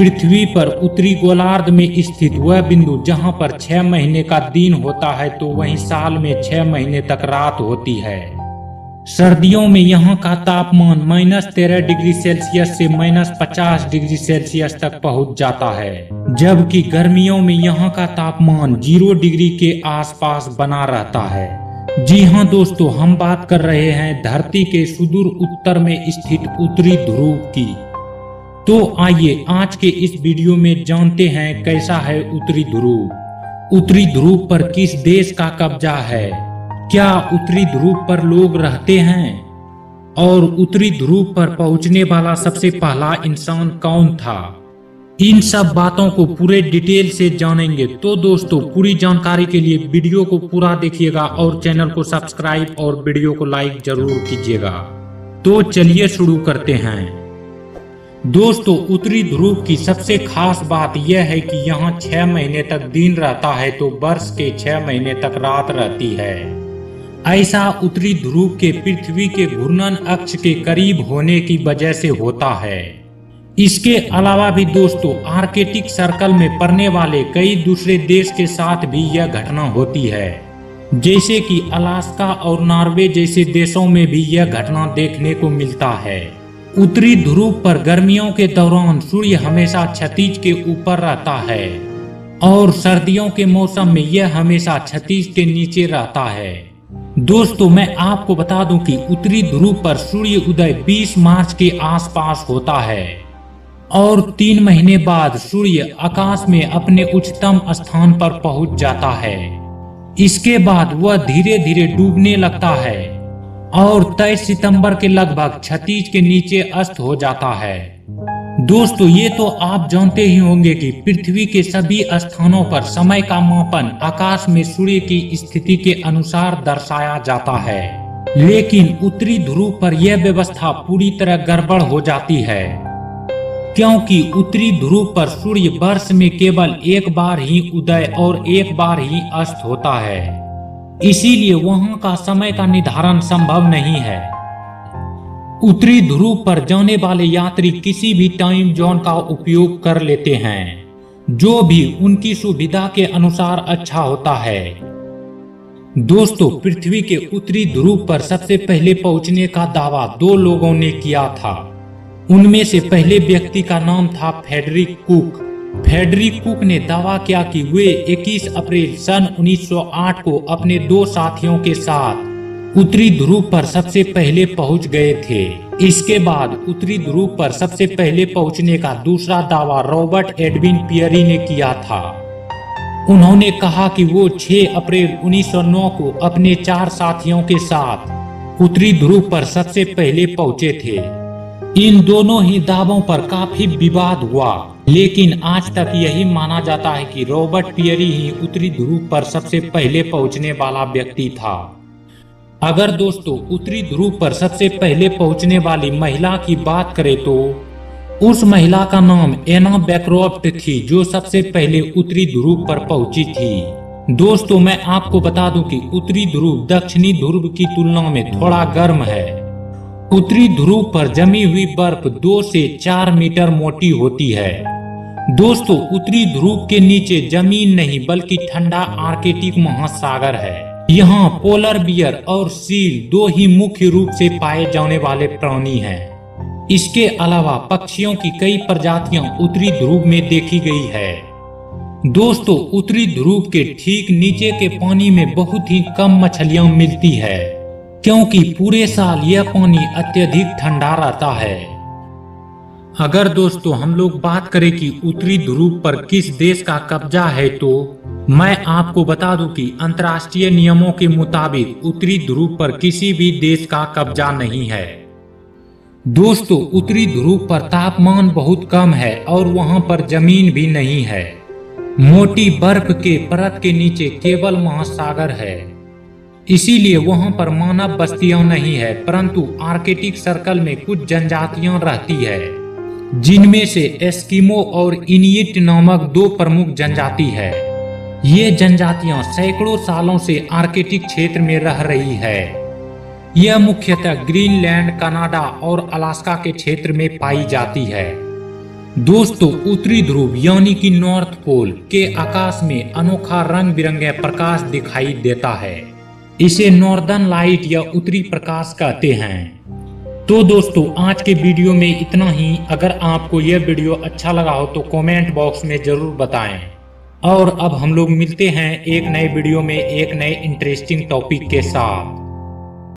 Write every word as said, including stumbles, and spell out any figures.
पृथ्वी पर उत्तरी गोलार्ध में स्थित वह बिंदु जहां पर छह महीने का दिन होता है तो वहीं साल में छह महीने तक रात होती है। सर्दियों में यहां का तापमान माइनस तेरह डिग्री सेल्सियस से माइनस पचास डिग्री सेल्सियस तक पहुंच जाता है, जबकि गर्मियों में यहां का तापमान जीरो डिग्री के आसपास बना रहता है। जी हाँ दोस्तों, हम बात कर रहे हैं धरती के सुदूर उत्तर में स्थित उत्तरी ध्रुव की। तो आइए आज के इस वीडियो में जानते हैं कैसा है उत्तरी ध्रुव, उत्तरी ध्रुव पर किस देश का कब्जा है, क्या उत्तरी ध्रुव पर लोग रहते हैं और उत्तरी ध्रुव पर पहुंचने वाला सबसे पहला इंसान कौन था। इन सब बातों को पूरे डिटेल से जानेंगे। तो दोस्तों पूरी जानकारी के लिए वीडियो को पूरा देखिएगा और चैनल को सब्सक्राइब और वीडियो को लाइक जरूर कीजिएगा। तो चलिए शुरू करते हैं। दोस्तों उत्तरी ध्रुव की सबसे खास बात यह है कि यहाँ छह महीने तक दिन रहता है तो वर्ष के छह महीने तक रात रहती है। ऐसा उत्तरी ध्रुव के पृथ्वी के घूर्णन अक्ष के करीब होने की वजह से होता है। इसके अलावा भी दोस्तों आर्कटिक सर्कल में पड़ने वाले कई दूसरे देश के साथ भी यह घटना होती है, जैसे कि अलास्का और नॉर्वे जैसे देशों में भी यह घटना देखने को मिलता है। उत्तरी ध्रुव पर गर्मियों के दौरान सूर्य हमेशा क्षितिज के ऊपर रहता है और सर्दियों के मौसम में यह हमेशा क्षितिज के नीचे रहता है। दोस्तों मैं आपको बता दूं कि उत्तरी ध्रुव पर सूर्य उदय बीस मार्च के आसपास होता है और तीन महीने बाद सूर्य आकाश में अपने उच्चतम स्थान पर पहुंच जाता है। इसके बाद वह धीरे धीरे डूबने लगता है और तेईस सितंबर के लगभग क्षितिज के नीचे अस्त हो जाता है। दोस्तों ये तो आप जानते ही होंगे कि पृथ्वी के सभी स्थानों पर समय का मापन आकाश में सूर्य की स्थिति के अनुसार दर्शाया जाता है, लेकिन उत्तरी ध्रुव पर यह व्यवस्था पूरी तरह गड़बड़ हो जाती है, क्योंकि उत्तरी ध्रुव पर सूर्य वर्ष में केवल एक बार ही उदय और एक बार ही अस्त होता है, इसीलिए वहां का समय का निर्धारण संभव नहीं है। उत्तरी ध्रुव पर जाने वाले यात्री किसी भी टाइम जोन का उपयोग कर लेते हैं जो भी उनकी सुविधा के अनुसार अच्छा होता है। दोस्तों पृथ्वी के उत्तरी ध्रुव पर सबसे पहले पहुंचने का दावा दो लोगों ने किया था। उनमें से पहले व्यक्ति का नाम था फ्रेडरिक कुक। फ्रेडरिक कुक ने दावा किया कि वे इक्कीस अप्रैल सन उन्नीस सौ आठ को अपने दो साथियों के साथ उत्तरी ध्रुव पर सबसे पहले पहुंच गए थे। इसके बाद उत्तरी ध्रुव पर सबसे पहले पहुंचने का दूसरा दावा रॉबर्ट एडविन पियरी ने किया था। उन्होंने कहा कि वो छह अप्रैल उन्नीस सौ नौ को अपने चार साथियों के साथ उत्तरी ध्रुव पर सबसे पहले पहुंचे थे। इन दोनों ही दावों पर काफी विवाद हुआ, लेकिन आज तक यही माना जाता है कि रॉबर्ट पियरी ही उत्तरी ध्रुव पर सबसे पहले पहुंचने वाला व्यक्ति था। अगर दोस्तों उत्तरी ध्रुव पर सबसे पहले पहुंचने वाली महिला की बात करें तो उस महिला का नाम एना बेक्रोव थी, जो सबसे पहले उत्तरी ध्रुव पर पहुंची थी। दोस्तों मैं आपको बता दूं कि उत्तरी ध्रुव दक्षिणी ध्रुव की तुलना में थोड़ा गर्म है। उत्तरी ध्रुव पर जमी हुई बर्फ दो से चार मीटर मोटी होती है। दोस्तों उत्तरी ध्रुव के नीचे जमीन नहीं बल्कि ठंडा आर्कटिक महासागर है। यहाँ पोलर बियर और सील दो ही मुख्य रूप से पाए जाने वाले प्राणी हैं। इसके अलावा पक्षियों की कई प्रजातियां उत्तरी ध्रुव में देखी गई है। दोस्तों उत्तरी ध्रुव के ठीक नीचे के पानी में बहुत ही कम मछलियाँ मिलती है, क्योंकि पूरे साल यह पानी अत्यधिक ठंडा रहता है। अगर दोस्तों हम लोग बात करें कि उत्तरी ध्रुव पर किस देश का कब्जा है तो मैं आपको बता दूं कि अंतर्राष्ट्रीय नियमों के मुताबिक उत्तरी ध्रुव पर किसी भी देश का कब्जा नहीं है। दोस्तों उत्तरी ध्रुव पर तापमान बहुत कम है और वहां पर जमीन भी नहीं है। मोटी बर्फ के परत के नीचे केवल महासागर है, इसीलिए वहां पर मानव बस्तियां नहीं है, परंतु आर्कटिक सर्कल में कुछ जनजातियां रहती है, जिनमें से एस्किमो और इनुइट नामक दो प्रमुख जनजाति है। ये जनजातियां सैकड़ों सालों से आर्कटिक क्षेत्र में रह रही है। यह मुख्यतः ग्रीनलैंड, कनाडा और अलास्का के क्षेत्र में पाई जाती है। दोस्तों उत्तरी ध्रुव यानी कि नॉर्थ पोल के आकाश में अनोखा रंग बिरंगे प्रकाश दिखाई देता है। इसे नॉर्दन लाइट या उत्तरी प्रकाश कहते हैं। तो दोस्तों आज के वीडियो में इतना ही। अगर आपको यह वीडियो अच्छा लगा हो तो कमेंट बॉक्स में जरूर बताएं। और अब हम लोग मिलते हैं एक नए वीडियो में एक नए इंटरेस्टिंग टॉपिक के साथ।